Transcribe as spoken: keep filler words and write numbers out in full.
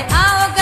आओ।